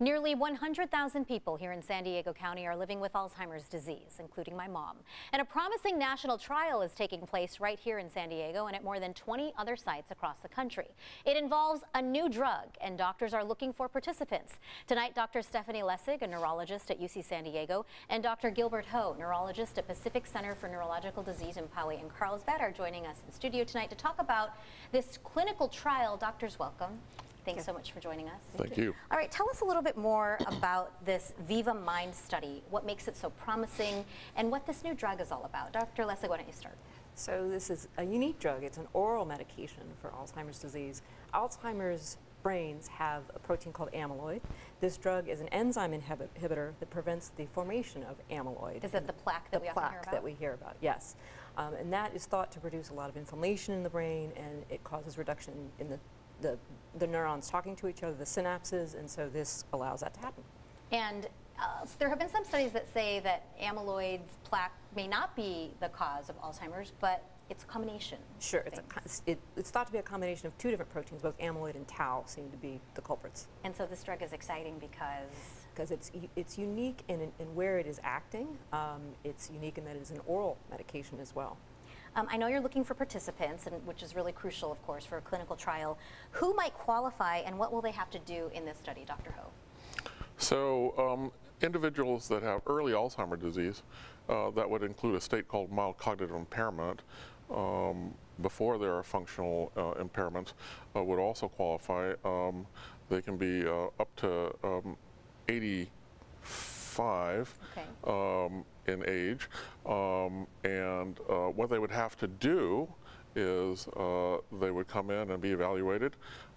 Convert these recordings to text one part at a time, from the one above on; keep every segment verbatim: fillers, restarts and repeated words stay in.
Nearly one hundred thousand people here in San Diego County are living with Alzheimer's disease, including my mom. And a promising national trial is taking place right here in San Diego and at more than twenty other sites across the country. It involves a new drug, and doctors are looking for participants. Tonight, Doctor Stephanie Lessig, a neurologist at U C San Diego, and Doctor Gilbert Ho, neurologist at Pacific Center for Neurological Disease in Poway and Carlsbad, are joining us in studio tonight to talk about this clinical trial. Doctors, welcome. Thanks so much for joining us. Thank you. All right, tell us a little bit more about this Viva Mind Study, what makes it so promising, and what this new drug is all about. Doctor Lessig, why don't you start? So this is a unique drug. It's an oral medication for Alzheimer's disease. Alzheimer's brains have a protein called amyloid. This drug is an enzyme inhibitor that prevents the formation of amyloid. Is that the plaque that we often hear about? The plaque that we hear about, yes. Um, and that is thought to produce a lot of inflammation in the brain, and it causes reduction in the The, the neurons talking to each other, the synapses, and so this allows that to happen. And uh, there have been some studies that say that amyloid's plaque may not be the cause of Alzheimer's, but it's a combination. Sure, it's, a, it, it's thought to be a combination of two different proteins, both amyloid and tau seem to be the culprits. And so this drug is exciting because? Because it's, it's unique in, in where it is acting. Um, it's unique in that it is an oral medication as well. Um, I know you're looking for participants, and which is really crucial, of course, for a clinical trial. Who might qualify, and what will they have to do in this study, Doctor Ho? So um, individuals that have early Alzheimer's disease, uh, that would include a state called mild cognitive impairment, um, before there are functional uh, impairments, uh, would also qualify. Um, they can be uh, up to um, eighty-five. Okay. Um, in age, um, and uh, what they would have to do is uh, they would come in and be evaluated,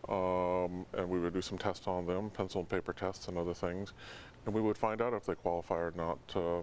um, and we would do some tests on them, pencil and paper tests and other things, and we would find out if they qualify or not uh,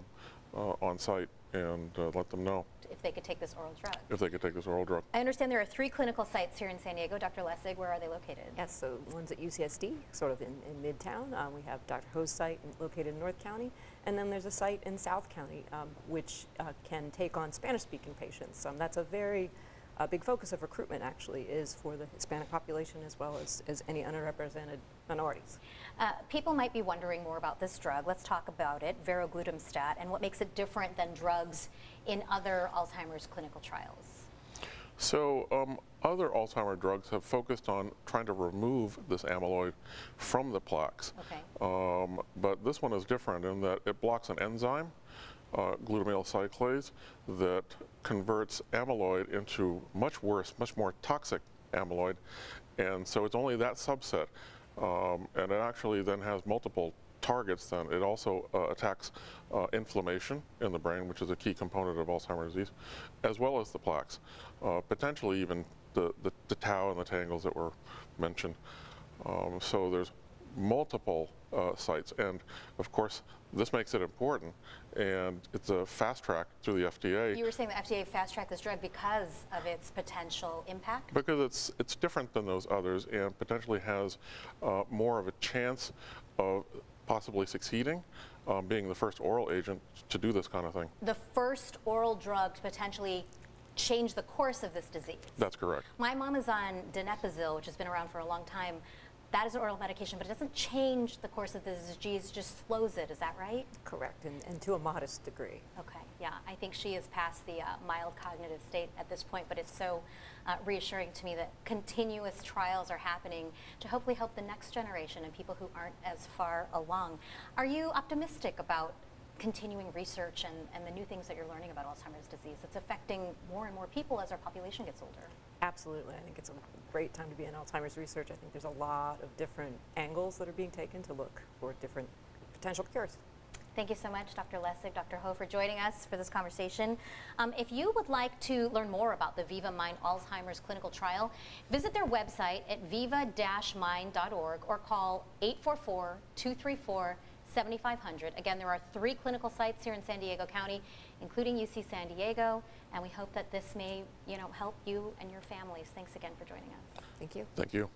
uh, on site and uh, let them know. If they could take this oral drug. If they could take this oral drug. I understand there are three clinical sites here in San Diego. Doctor Lessig, where are they located? Yes, so one's at U C S D, sort of in, in Midtown. Um, we have Doctor Ho's site located in North County. And then there's a site in South County, um, which uh, can take on Spanish-speaking patients. Um, that's a very uh, big focus of recruitment, actually, is for the Hispanic population as well as, as any underrepresented minorities. Uh, people might be wondering more about this drug. Let's talk about it, varoglutamstat, and what makes it different than drugs in other Alzheimer's clinical trials. So um, other Alzheimer's drugs have focused on trying to remove this amyloid from the plaques. Okay. Um, but this one is different in that it blocks an enzyme, uh, glutamyl cyclase, that converts amyloid into much worse, much more toxic amyloid. And so it's only that subset. Um, and it actually then has multiple targets then. It also uh, attacks uh, inflammation in the brain, which is a key component of Alzheimer's disease, as well as the plaques, uh, potentially even the, the, the tau and the tangles that were mentioned. Um, so there's multiple uh, sites, and of course this makes it important, and it's a fast track through the F D A. You were saying the F D A fast tracked this drug because of its potential impact? Because it's, it's different than those others and potentially has uh, more of a chance of possibly succeeding, um, being the first oral agent to do this kind of thing. The first oral drug to potentially change the course of this disease. That's correct. My mom is on donepezil, which has been around for a long time. That is an oral medication, but it doesn't change the course of the disease, just slows it. Is that right? Correct, and, and to a modest degree. Okay, yeah. I think she is past the uh, mild cognitive state at this point, but it's so uh, reassuring to me that continuous trials are happening to hopefully help the next generation and people who aren't as far along. Are you optimistic about continuing research and, and the new things that you're learning about Alzheimer's disease? It's affecting more and more people as our population gets older. Absolutely. I think it's a great time to be in Alzheimer's research. I think there's a lot of different angles that are being taken to look for different potential cures. Thank you so much, Doctor Lessig, Doctor Ho, for joining us for this conversation. Um, if you would like to learn more about the Viva Mind Alzheimer's clinical trial, visit their website at viva dash mind dot org or call eight four four, two three four, seven five zero zero. Again, there are three clinical sites here in San Diego County, including U C San Diego, and we hope that this may, you know, help you and your families. Thanks again for joining us. Thank you. Thank you.